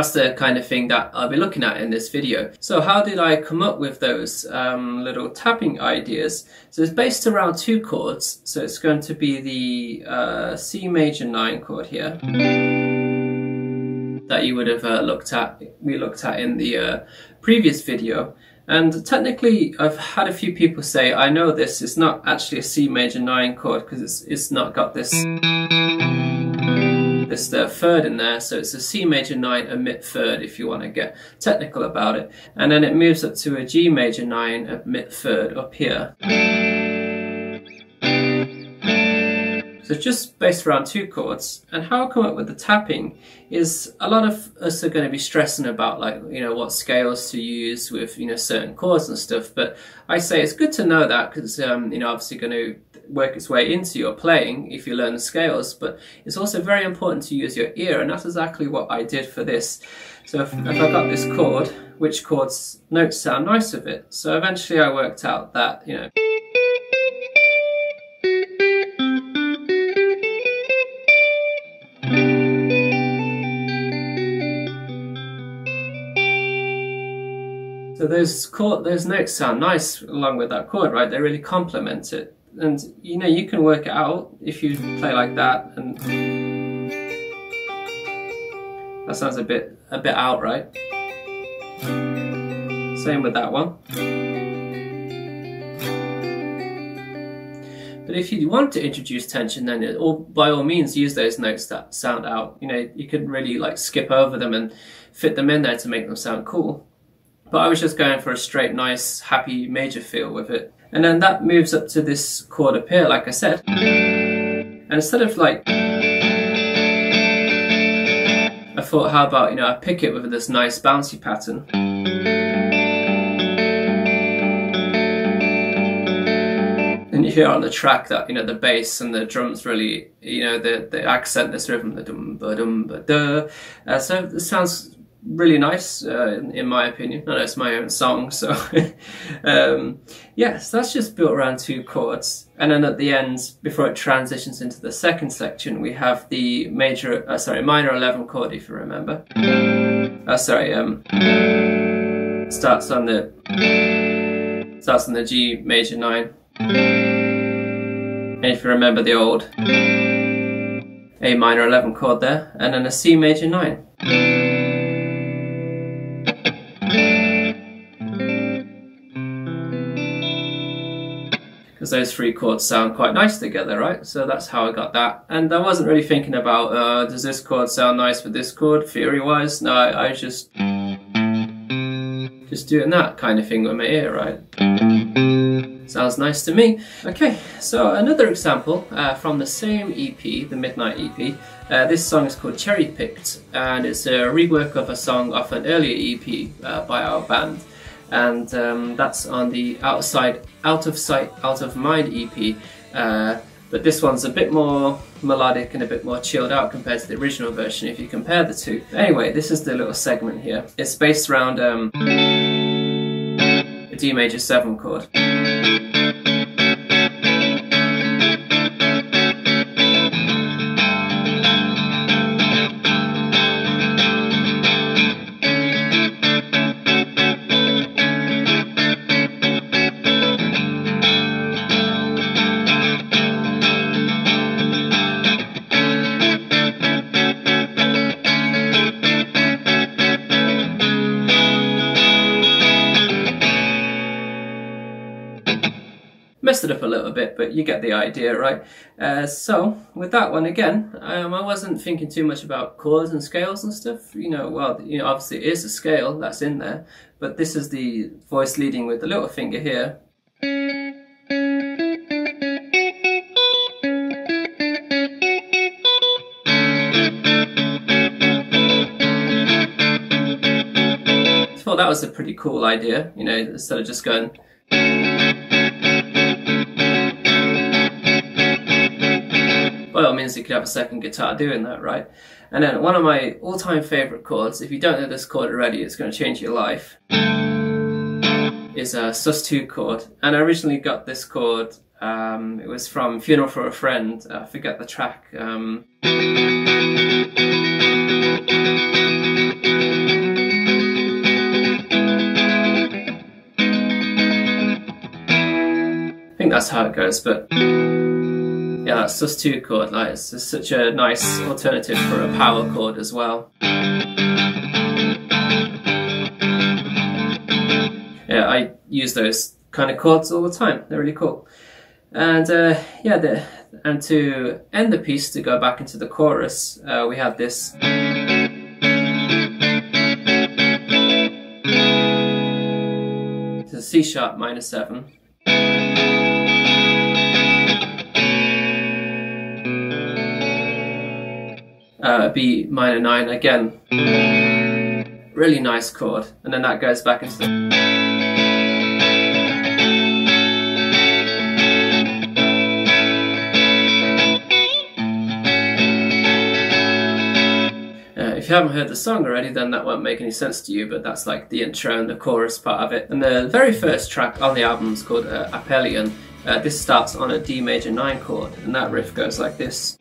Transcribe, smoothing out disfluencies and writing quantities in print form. That's the kind of thing that I'll be looking at in this video. So how did I come up with those little tapping ideas? So it's based around two chords. So it's going to be the C major 9 chord here that you would have we looked at in the previous video. And technically, I've had a few people say, I know this, it's not actually a C major 9 chord because it's not got this third in there, so it's a C major 9 omit third if you want to get technical about it. And then it moves up to a G major 9 omit third up here. So just based around two chords. And how I come up with the tapping is a lot of us are going to be stressing about, like, you know, what scales to use with, you know, certain chords and stuff. But I say it's good to know that because, you know, obviously going to work its way into your playing if you learn the scales. But it's also very important to use your ear, and that's exactly what I did for this. So if I got this chord, which chords notes sound nice with it? So eventually I worked out that, you know, so those notes sound nice along with that chord, right? They really complement it. And, you know, you can work it out if you play like that, and that sounds a bit out, right? Same with that one. But if you want to introduce tension, then by all means use those notes that sound out. You know, you could really like skip over them and fit them in there to make them sound cool. But I was just going for a straight, nice, happy major feel with it. And then that moves up to this chord up here, like I said. And instead of like, I thought, how about, you know, I pick it with this nice bouncy pattern. And you hear on the track that, you know, the bass and the drums really, you know, they accent this rhythm, the dum ba dum ba da. So it sounds really nice, in my opinion. I know it's my own song, so yeah, so that's just built around two chords. And then at the end, before it transitions into the second section, we have the minor 11 chord, if you remember. Starts on the G major 9. And if you remember the old A minor 11 chord there, and then a C major 9. Because those three chords sound quite nice together, right? So that's how I got that. And I wasn't really thinking about, does this chord sound nice with this chord, theory-wise? No, I was just doing that kind of thing with my ear, right? Sounds nice to me. Okay, so another example from the same EP, the Midnight EP. This song is called Cherry Picked, and it's a rework of a song off an earlier EP by our band. And that's on the Outside, Out of Sight, Out of Mind EP. But this one's a bit more melodic and a bit more chilled out compared to the original version if you compare the two. Anyway, this is the little segment here. It's based around a D major 7 chord. Messed it up a little bit, but you get the idea, right? So with that one again, I wasn't thinking too much about chords and scales and stuff. You know, well, you know, obviously it is a scale that's in there, but this is the voice leading with the little finger here. I thought that was a pretty cool idea, you know, instead of just going. Well, it means you could have a second guitar doing that, right? And then one of my all-time favourite chords, if you don't know this chord already, it's going to change your life, is a sus2 chord. And I originally got this chord, it was from Funeral for a Friend, I forget the track. that's how it goes. But yeah, that sus2 chord, like it's such a nice alternative for a power chord as well. Yeah, I use those kind of chords all the time. They're really cool. And yeah, and to end the piece, to go back into the chorus, we have this. It's a C sharp minor 7. B minor 9 again. Really nice chord, and then that goes back into the. If you haven't heard the song already, then that won't make any sense to you, but that's like the intro and the chorus part of it. And the very first track on the album is called Apelion. This starts on a D major 9 chord, and that riff goes like this.